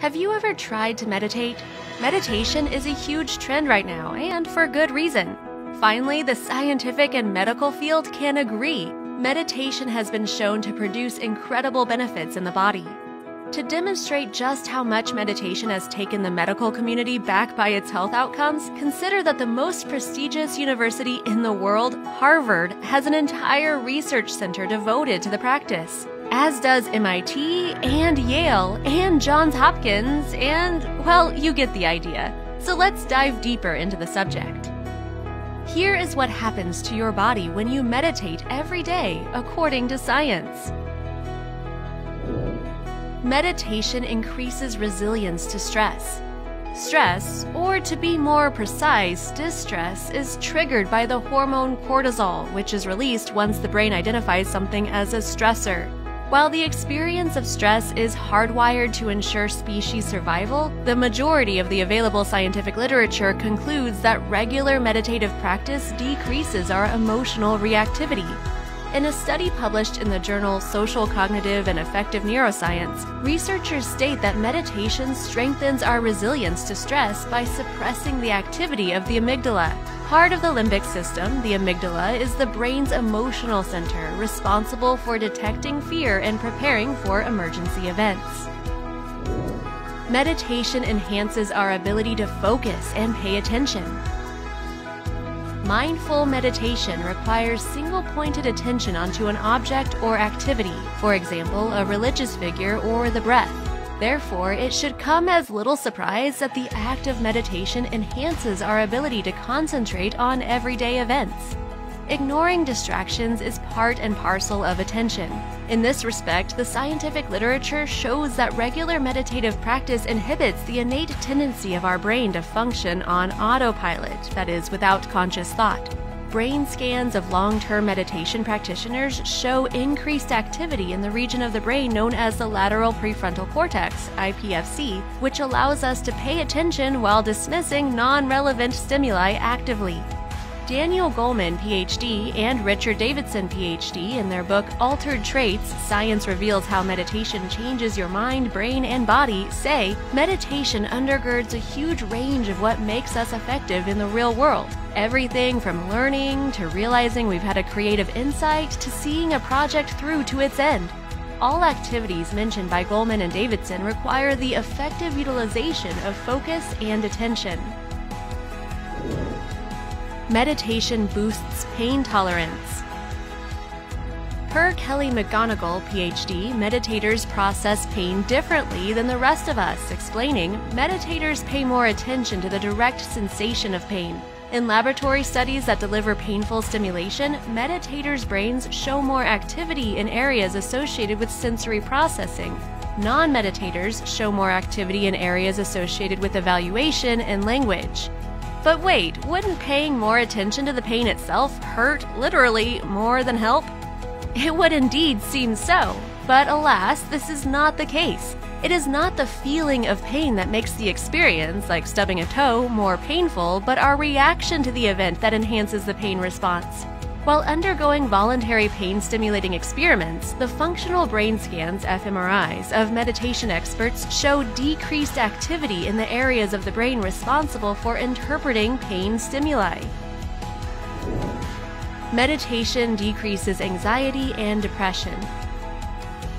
Have you ever tried to meditate? Meditation is a huge trend right now, and for good reason. Finally, the scientific and medical field can agree. Meditation has been shown to produce incredible benefits in the body. To demonstrate just how much meditation has taken the medical community back by its health outcomes, consider that the most prestigious university in the world, Harvard, has an entire research center devoted to the practice. As does MIT, and Yale, and Johns Hopkins, and, well, you get the idea. So let's dive deeper into the subject. Here is what happens to your body when you meditate every day, according to science. Meditation increases resilience to stress. Stress, or to be more precise, distress, is triggered by the hormone cortisol, which is released once the brain identifies something as a stressor. While the experience of stress is hardwired to ensure species survival, the majority of the available scientific literature concludes that regular meditative practice decreases our emotional reactivity. In a study published in the journal Social Cognitive and Affective Neuroscience, researchers state that meditation strengthens our resilience to stress by suppressing the activity of the amygdala. Part of the limbic system, the amygdala is the brain's emotional center responsible for detecting fear and preparing for emergency events. Meditation enhances our ability to focus and pay attention. Mindful meditation requires single-pointed attention onto an object or activity, for example, a religious figure or the breath. Therefore, it should come as little surprise that the act of meditation enhances our ability to concentrate on everyday events. Ignoring distractions is part and parcel of attention. In this respect, the scientific literature shows that regular meditative practice inhibits the innate tendency of our brain to function on autopilot, that is, without conscious thought. Brain scans of long-term meditation practitioners show increased activity in the region of the brain known as the lateral prefrontal cortex, IPFC, which allows us to pay attention while dismissing non-relevant stimuli actively. Daniel Goleman, PhD, and Richard Davidson, PhD, in their book Altered Traits, Science Reveals How Meditation Changes Your Mind, Brain, and Body, say, meditation undergirds a huge range of what makes us effective in the real world. Everything from learning to realizing we've had a creative insight to seeing a project through to its end. All activities mentioned by Goleman and Davidson require the effective utilization of focus and attention. Meditation boosts pain tolerance. Per Kelly McGonigal, PhD, meditators process pain differently than the rest of us, explaining, meditators pay more attention to the direct sensation of pain. In laboratory studies that deliver painful stimulation, meditators' brains show more activity in areas associated with sensory processing. Non-meditators show more activity in areas associated with evaluation and language. But wait, wouldn't paying more attention to the pain itself hurt, literally, more than help? It would indeed seem so, but alas, this is not the case. It is not the feeling of pain that makes the experience, like stubbing a toe, more painful, but our reaction to the event that enhances the pain response. While undergoing voluntary pain-stimulating experiments, the functional brain scans, fMRIs, of meditation experts show decreased activity in the areas of the brain responsible for interpreting pain stimuli. Meditation decreases anxiety and depression.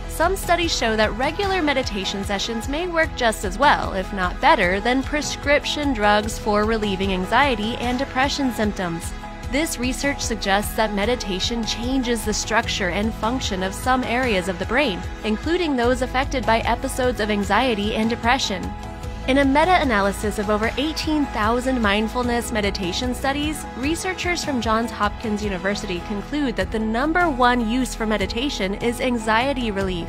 Some studies show that regular meditation sessions may work just as well, if not better, than prescription drugs for relieving anxiety and depression symptoms. This research suggests that meditation changes the structure and function of some areas of the brain, including those affected by episodes of anxiety and depression. In a meta-analysis of over 18,000 mindfulness meditation studies, researchers from Johns Hopkins University conclude that the #1 use for meditation is anxiety relief.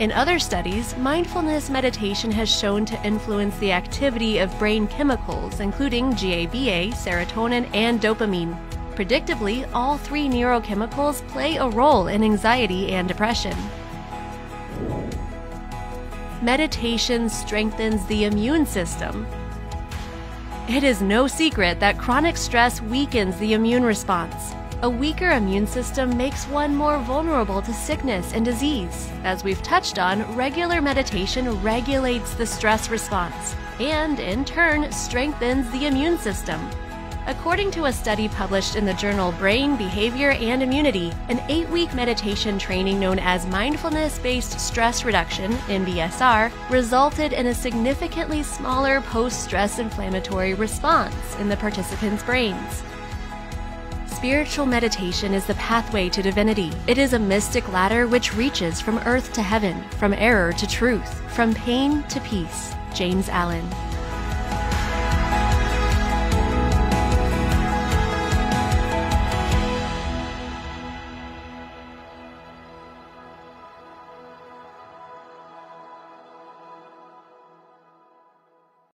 In other studies, mindfulness meditation has shown to influence the activity of brain chemicals, including GABA, serotonin, and dopamine. Predictably, all three neurochemicals play a role in anxiety and depression. Meditation strengthens the immune system. It is no secret that chronic stress weakens the immune response. A weaker immune system makes one more vulnerable to sickness and disease. As we've touched on, regular meditation regulates the stress response and, in turn, strengthens the immune system. According to a study published in the journal Brain, Behavior, and Immunity, an 8-week meditation training known as Mindfulness-Based Stress Reduction (MBSR) resulted in a significantly smaller post-stress inflammatory response in the participants' brains. Spiritual meditation is the pathway to divinity. It is a mystic ladder which reaches from earth to heaven, from error to truth, from pain to peace. James Allen.